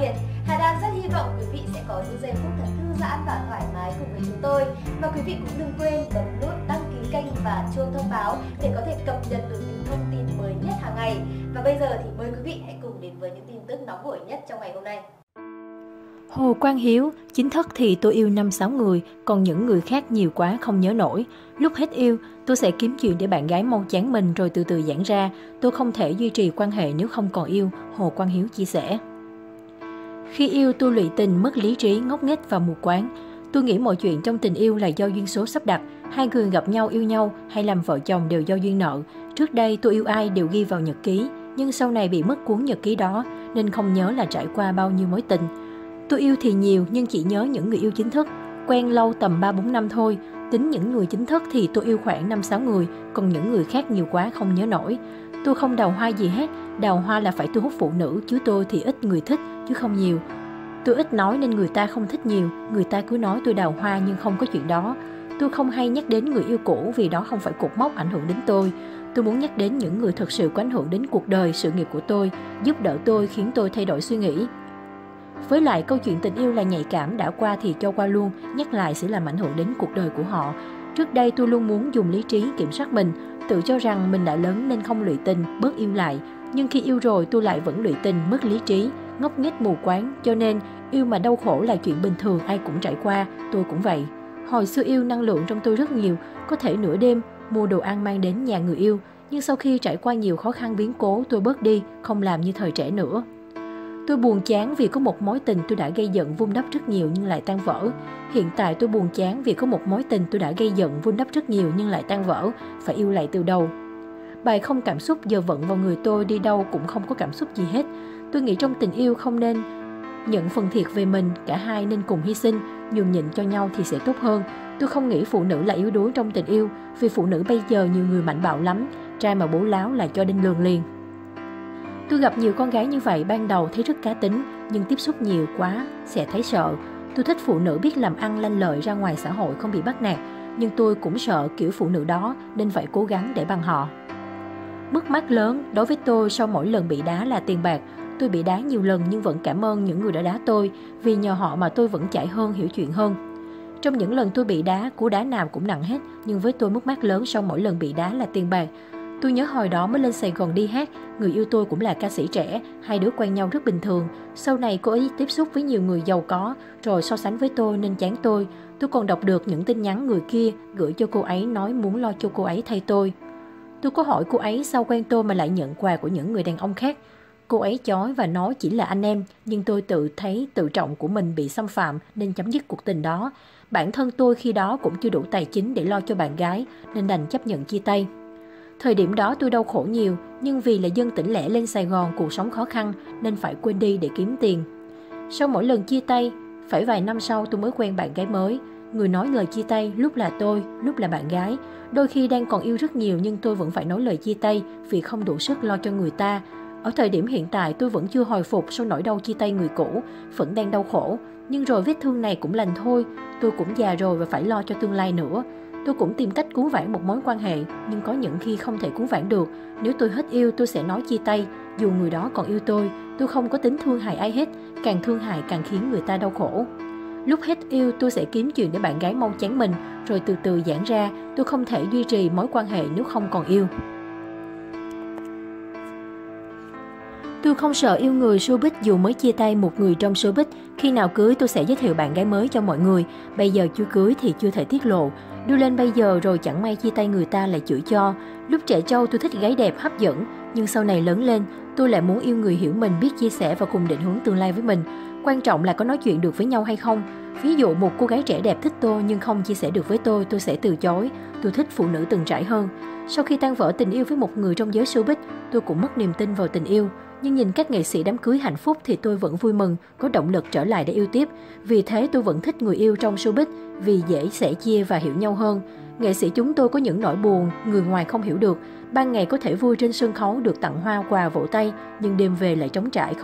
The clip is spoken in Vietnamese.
Việt, Hà Đan rất hy vọng quý vị sẽ có những giây phút thật thư giãn và thoải mái cùng với chúng tôi. Và quý vị cũng đừng quên bấm nút đăng ký kênh và chuông thông báo để có thể cập nhật được những thông tin mới nhất hàng ngày. Và bây giờ thì mời quý vị hãy cùng đến với những tin tức nóng hổi nhất trong ngày hôm nay. Hồ Quang Hiếu, chính thức thì tôi yêu 5-6 người, còn những người khác nhiều quá không nhớ nổi. Lúc hết yêu, tôi sẽ kiếm chuyện để bạn gái mau chán mình rồi từ từ giãn ra. Tôi không thể duy trì quan hệ nếu không còn yêu, Hồ Quang Hiếu chia sẻ. Khi yêu tôi lụy tình, mất lý trí, ngốc nghếch vào mù quáng. Tôi nghĩ mọi chuyện trong tình yêu là do duyên số sắp đặt. Hai người gặp nhau yêu nhau hay làm vợ chồng đều do duyên nợ. Trước đây tôi yêu ai đều ghi vào nhật ký, nhưng sau này bị mất cuốn nhật ký đó nên không nhớ là trải qua bao nhiêu mối tình. Tôi yêu thì nhiều nhưng chỉ nhớ những người yêu chính thức, quen lâu tầm 3-4 năm thôi. Tính những người chính thức thì tôi yêu khoảng 5-6 người, còn những người khác nhiều quá không nhớ nổi. Tôi không đào hoa gì hết, đào hoa là phải thu hút phụ nữ, chứ tôi thì ít người thích chứ không nhiều. Tôi ít nói nên người ta không thích nhiều, người ta cứ nói tôi đào hoa nhưng không có chuyện đó. Tôi không hay nhắc đến người yêu cũ vì đó không phải cột mốc ảnh hưởng đến tôi. Tôi muốn nhắc đến những người thực sự có ảnh hưởng đến cuộc đời, sự nghiệp của tôi, giúp đỡ tôi, khiến tôi thay đổi suy nghĩ. Với lại câu chuyện tình yêu là nhạy cảm, đã qua thì cho qua luôn, nhắc lại sẽ làm ảnh hưởng đến cuộc đời của họ. Trước đây tôi luôn muốn dùng lý trí kiểm soát mình, tự cho rằng mình đã lớn nên không lụy tình, bớt yêu lại. Nhưng khi yêu rồi tôi lại vẫn lụy tình, mất lý trí, ngốc nghếch mù quáng, cho nên yêu mà đau khổ là chuyện bình thường, ai cũng trải qua, tôi cũng vậy. Hồi xưa yêu năng lượng trong tôi rất nhiều, có thể nửa đêm mua đồ ăn mang đến nhà người yêu, nhưng sau khi trải qua nhiều khó khăn biến cố tôi bớt đi, không làm như thời trẻ nữa. Tôi buồn chán vì có một mối tình tôi đã gây giận vun đắp rất nhiều nhưng lại tan vỡ. Hiện tại tôi buồn chán vì có một mối tình tôi đã gây giận vun đắp rất nhiều nhưng lại tan vỡ, phải yêu lại từ đầu. Bài không cảm xúc giờ vận vào người tôi, đi đâu cũng không có cảm xúc gì hết. Tôi nghĩ trong tình yêu không nên nhận phần thiệt về mình, cả hai nên cùng hy sinh, nhường nhịn cho nhau thì sẽ tốt hơn. Tôi không nghĩ phụ nữ là yếu đuối trong tình yêu, vì phụ nữ bây giờ nhiều người mạnh bạo lắm, trai mà bố láo là cho đinh lường liền. Tôi gặp nhiều con gái như vậy, ban đầu thấy rất cá tính, nhưng tiếp xúc nhiều quá sẽ thấy sợ. Tôi thích phụ nữ biết làm ăn lanh lợi, ra ngoài xã hội không bị bắt nạt, nhưng tôi cũng sợ kiểu phụ nữ đó nên phải cố gắng để bằng họ. Mất mát lớn đối với tôi sau mỗi lần bị đá là tiền bạc. Tôi bị đá nhiều lần nhưng vẫn cảm ơn những người đã đá tôi, vì nhờ họ mà tôi vẫn chạy hơn, hiểu chuyện hơn. Trong những lần tôi bị đá, cú đá nào cũng nặng hết, nhưng với tôi mất mát lớn sau mỗi lần bị đá là tiền bạc. Tôi nhớ hồi đó mới lên Sài Gòn đi hát, người yêu tôi cũng là ca sĩ trẻ, hai đứa quen nhau rất bình thường. Sau này cô ấy tiếp xúc với nhiều người giàu có, rồi so sánh với tôi nên chán tôi. Tôi còn đọc được những tin nhắn người kia gửi cho cô ấy nói muốn lo cho cô ấy thay tôi. Tôi có hỏi cô ấy sao quen tôi mà lại nhận quà của những người đàn ông khác. Cô ấy chối và nói chỉ là anh em, nhưng tôi tự thấy tự trọng của mình bị xâm phạm nên chấm dứt cuộc tình đó. Bản thân tôi khi đó cũng chưa đủ tài chính để lo cho bạn gái nên đành chấp nhận chia tay. Thời điểm đó tôi đau khổ nhiều, nhưng vì là dân tỉnh lẻ lên Sài Gòn cuộc sống khó khăn nên phải quên đi để kiếm tiền. Sau mỗi lần chia tay, phải vài năm sau tôi mới quen bạn gái mới. Người nói lời chia tay lúc là tôi, lúc là bạn gái. Đôi khi đang còn yêu rất nhiều nhưng tôi vẫn phải nói lời chia tay vì không đủ sức lo cho người ta. Ở thời điểm hiện tại tôi vẫn chưa hồi phục sau nỗi đau chia tay người cũ, vẫn đang đau khổ. Nhưng rồi vết thương này cũng lành thôi, tôi cũng già rồi và phải lo cho tương lai nữa. Tôi cũng tìm cách cứu vãn một mối quan hệ, nhưng có những khi không thể cứu vãn được. Nếu tôi hết yêu, tôi sẽ nói chia tay, dù người đó còn yêu tôi không có tính thương hại ai hết, càng thương hại càng khiến người ta đau khổ. Lúc hết yêu, tôi sẽ kiếm chuyện để bạn gái mau chán mình, rồi từ từ giãn ra, tôi không thể duy trì mối quan hệ nếu không còn yêu. Tôi không sợ yêu người showbiz dù mới chia tay một người trong showbiz, khi nào cưới tôi sẽ giới thiệu bạn gái mới cho mọi người, bây giờ chưa cưới thì chưa thể tiết lộ. Đưa lên bây giờ rồi chẳng may chia tay người ta lại chửi cho. Lúc trẻ trâu tôi thích gái đẹp hấp dẫn, nhưng sau này lớn lên tôi lại muốn yêu người hiểu mình, biết chia sẻ và cùng định hướng tương lai với mình. Quan trọng là có nói chuyện được với nhau hay không. Ví dụ một cô gái trẻ đẹp thích tôi nhưng không chia sẻ được với tôi sẽ từ chối. Tôi thích phụ nữ từng trải hơn. Sau khi tan vỡ tình yêu với một người trong giới showbiz, tôi cũng mất niềm tin vào tình yêu. Nhưng nhìn các nghệ sĩ đám cưới hạnh phúc thì tôi vẫn vui mừng, có động lực trở lại để yêu tiếp. Vì thế tôi vẫn thích người yêu trong showbiz, vì dễ sẻ chia và hiểu nhau hơn. Nghệ sĩ chúng tôi có những nỗi buồn, người ngoài không hiểu được. Ban ngày có thể vui trên sân khấu, được tặng hoa, quà, vỗ tay, nhưng đêm về lại trống trải không.